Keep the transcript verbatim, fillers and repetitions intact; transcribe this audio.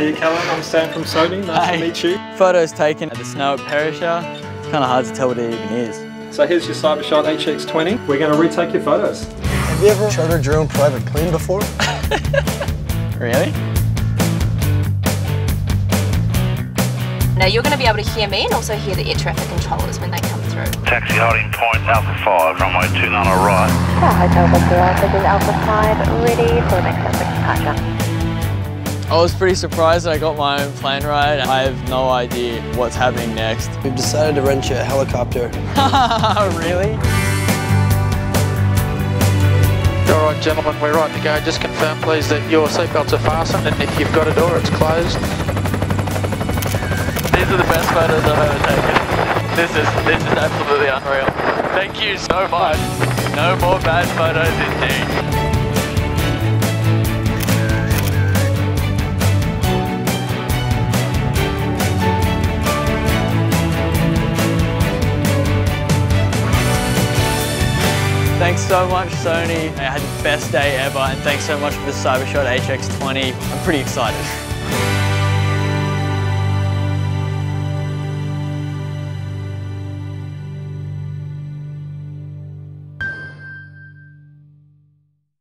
Hey Kellen, I'm Sam from Sony, nice hey. to meet you. Photos taken at the snow at Parishow, kind of hard to tell what it even is. So here's your Cyber-shot H X twenty, we're going to retake your photos. Have you ever chartered your own private plane before? Really? Now you're going to be able to hear me and also hear the air traffic controllers when they come through. Taxi holding point Alpha five, runway two nine on right. Our hotel Victor is Alpha five, ready for the next departure. I was pretty surprised that I got my own plane ride. I have no idea what's happening next. We've decided to rent you a helicopter. Really? All right, gentlemen, we're right to go. Just confirm, please, that your seatbelts are fastened, and if you've got a door, it's closed. These are the best photos I've ever taken. This is, this is absolutely unreal. Thank you so much. No more bad photos indeed. Thanks so much, Sony. I had the best day ever, and thanks so much for the Cyber-shot H X twenty. I'm pretty excited.